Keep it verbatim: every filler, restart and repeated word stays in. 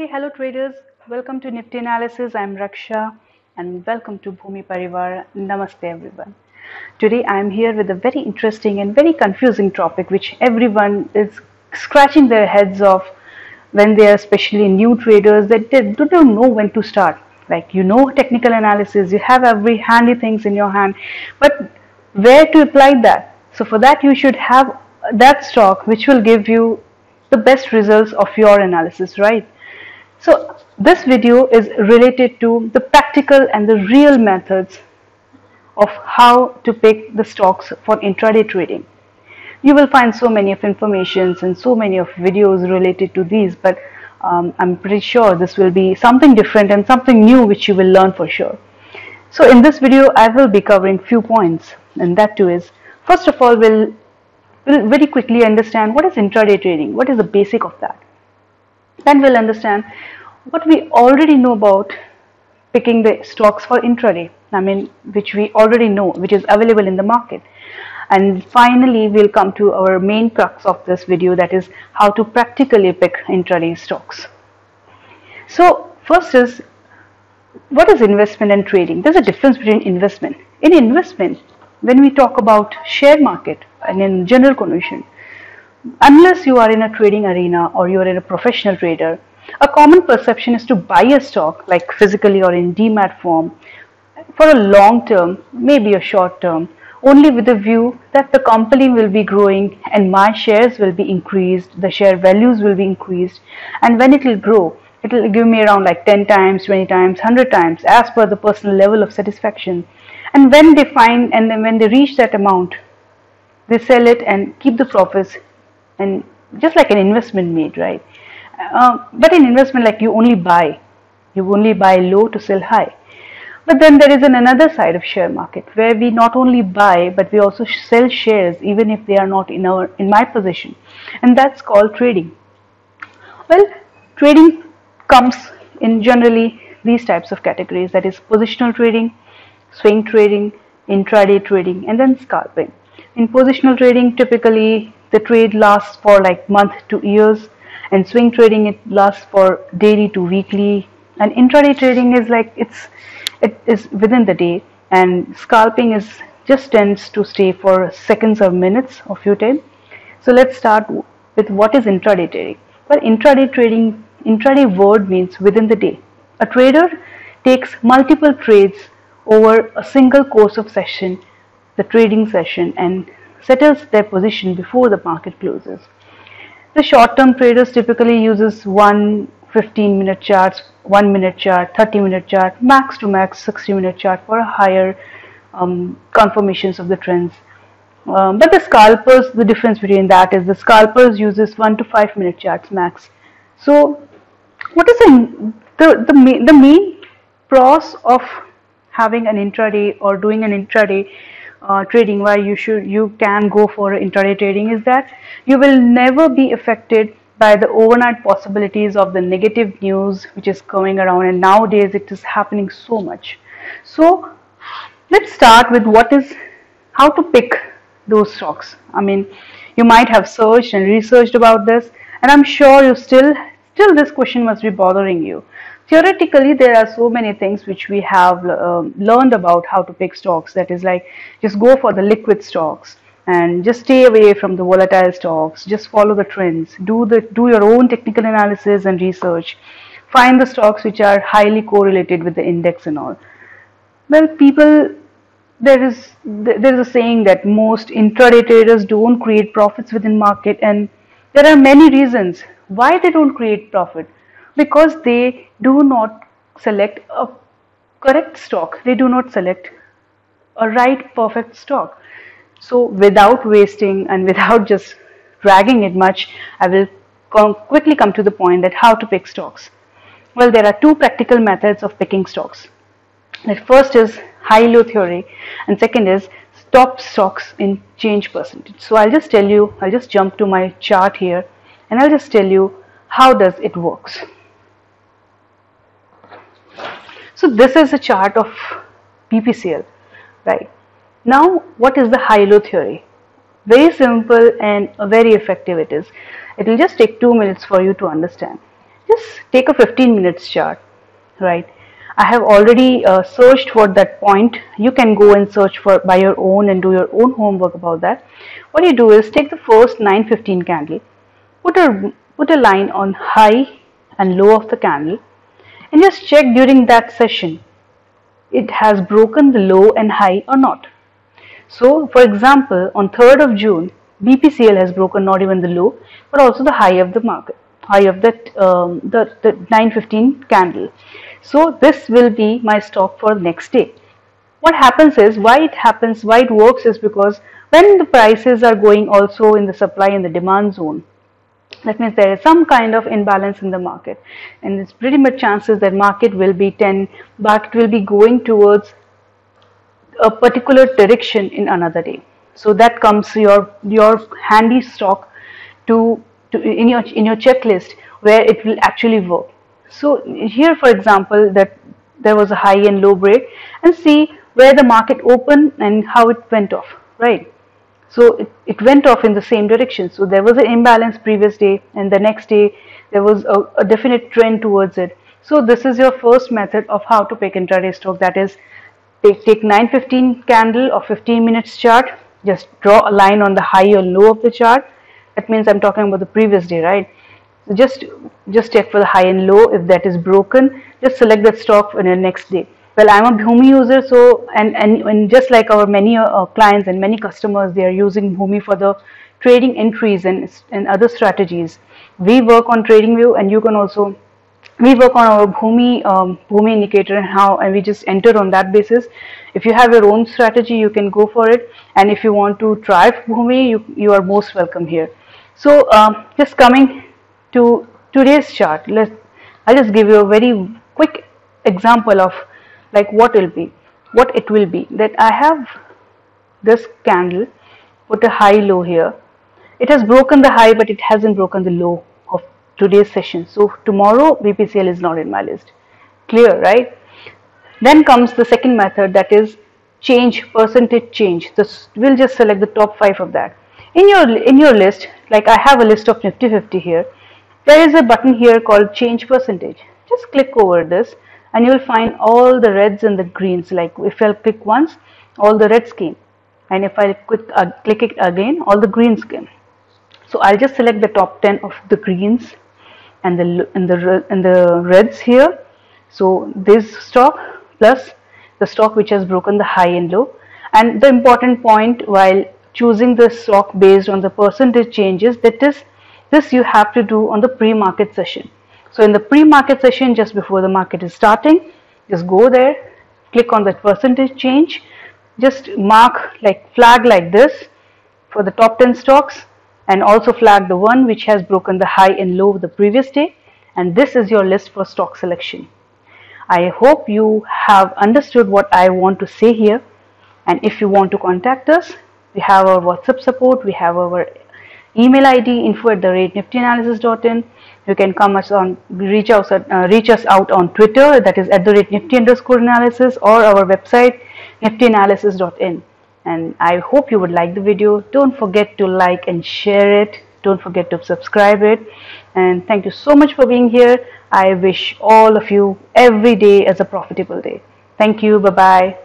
Hey, hello traders. Welcome to Nifty Analysis. I'm Raksha and welcome to Bhoomi Parivara. Namaste everyone. Today I'm here with a very interesting and very confusing topic which everyone is scratching their heads off when they are especially new traders, that they don't know when to start. Like, you know technical analysis, you have every handy things in your hand, but where to apply that? So for that you should have that stock which will give you the best results of your analysis, right? So this video is related to the practical and the real methods of how to pick the stocks for intraday trading. You will find so many of informations and so many of videos related to these, but um, I'm pretty sure this will be something different and something new which you will learn for sure. So in this video I will be covering few points, and that too is, first of all, we'll, we'll very quickly understand what is intraday trading, what is the basic of that. Then we'll understand what we already know about picking the stocks for intraday, I mean which we already know, which is available in the market. And finally we'll come to our main crux of this video, that is how to practically pick intraday stocks. So first is, what is investment and trading? There's a difference between investment. In investment, when we talk about share market and in general condition, unless you are in a trading arena or you are in a professional trader, a common perception is to buy a stock like physically or in D MAT form for a long term, maybe a short term, only with the view that the company will be growing and my shares will be increased, the share values will be increased, and when it will grow, it will give me around like ten times, twenty times, one hundred times as per the personal level of satisfaction. And when they find, and then when they reach that amount, they sell it and keep the profits. And just like an investment made, right? Uh, but in investment, like, you only buy, you only buy low to sell high. But then there is an another side of share market where we not only buy but we also sell shares even if they are not in our in my possession, and that's called trading. Well, trading comes in generally these types of categories, that is positional trading, swing trading, intraday trading, and then scalping. In positional trading, typically the trade lasts for like month to years, and swing trading it lasts for daily to weekly, and intraday trading is like it's it is within the day, and scalping is just tends to stay for seconds or minutes or few time. So let's start with what is intraday trading. Well, intraday trading, intraday word means within the day. A trader takes multiple trades over a single course of session, the trading session, and settles their position before the market closes. The short-term traders typically uses one fifteen minute charts, one minute chart, thirty minute chart, max to max sixty minute chart for higher um, confirmations of the trends. Um, but the scalpers, the difference between that is the scalpers uses one to five minute charts max. So what is the, the, the, main, the main pros of having an intraday or doing an intraday Uh, trading, why you should you can go for intraday trading, is that you will never be affected by the overnight possibilities of the negative news which is coming around, and nowadays it is happening so much. So let's start with what is how to pick those stocks. I mean, you might have searched and researched about this, and I'm sure you still still this question must be bothering you. Theoretically, there are so many things which we have uh, learned about how to pick stocks, that is like just go for the liquid stocks and just stay away from the volatile stocks, just follow the trends, do the do your own technical analysis and research, find the stocks which are highly correlated with the index and all. Well, people, there is there is a saying that most intraday traders don't create profits within market, and there are many reasons why they don't create profit. Because they do not select a correct stock, they do not select a right perfect stock. So without wasting and without just dragging it much, I will come quickly come to the point that how to pick stocks. Well, there are two practical methods of picking stocks. The first is high-low theory and second is top stocks in change percentage. So I'll just tell you, I'll just jump to my chart here and I'll just tell you how does it works. So this is a chart of B P C L, right? Now, what is the high-low theory? Very simple and very effective it is. It will just take two minutes for you to understand. is take a fifteen minutes chart, right? I have already uh, searched for that point. You can go and search for by your own and do your own homework about that. What you do is take the first nine fifteen candle, put a, put a line on high and low of the candle, and just check during that session it has broken the low and high or not. So for example, on third of June, B P C L has broken not even the low but also the high of the market, high of that um, the, the nine fifteen candle. So this will be my stop for the next day. What happens is, why it happens, why it works is because when the prices are going also in the supply and the demand zone, that means there is some kind of imbalance in the market, and it's pretty much chances that market will be ten, market will be going towards a particular direction in another day. So that comes your your handy stock to, to in your in your checklist where it will actually work. So here for example, that there was a high and low break, and see where the market opened and how it went off, right? So it, it went off in the same direction. So there was an imbalance previous day, and the next day there was a, a definite trend towards it. So this is your first method of how to pick intraday stock, that is take, take nine fifteen candle or fifteen minutes chart, just draw a line on the high or low of the chart. That means I'm talking about the previous day, right? Just, just check for the high and low. If that is broken, just select that stock for the next day. Well, I'm a Bhoomi user, so and, and, and just like our many uh, clients and many customers, they are using Bhoomi for the trading entries and, and other strategies. We work on TradingView, and you can also, we work on our Bhoomi, um, Bhoomi indicator and how, and we just enter on that basis. If you have your own strategy, you can go for it, and if you want to try Bhoomi, you, you are most welcome here. So um, just coming to today's chart, let's I'll just give you a very quick example of like what will be what it will be that I have this candle, put a high low here. It has broken the high, but it hasn't broken the low of today's session. So tomorrow B P C L is not in my list. Clear, right? Then comes the second method, that is change percentage change. This we'll just select the top five of that in your in your list. Like I have a list of Nifty Fifty here. There is a button here called change percentage. Just click over this and you will find all the reds and the greens. Like if I click once, all the reds came, and if I click, uh, click it again, all the greens came. So I'll just select the top ten of the greens and the and the and the reds here. So this stock plus the stock which has broken the high and low. And the important point while choosing this stock based on the percentage changes, that is, this you have to do on the pre-market session. So in the pre-market session, just before the market is starting, just go there, click on that percentage change, just mark like flag like this for the top ten stocks, and also flag the one which has broken the high and low of the previous day, and this is your list for stock selection. I hope you have understood what I want to say here, and if you want to contact us, we have our WhatsApp support, we have our email I D info at the rate nifty analysis dot in. You can come us on reach us at, uh, reach us out on Twitter, that is at the rate nifty underscore analysis, or our website nifty analysis dot in. And I hope you would like the video. Don't forget to like and share it. Don't forget to subscribe it. And thank you so much for being here. I wish all of you every day as a profitable day. Thank you. Bye bye.